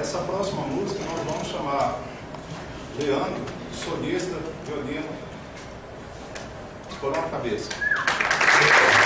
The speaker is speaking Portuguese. Essa próxima música nós vamos chamar Leandro, solista, violino, Por Uma Cabeza.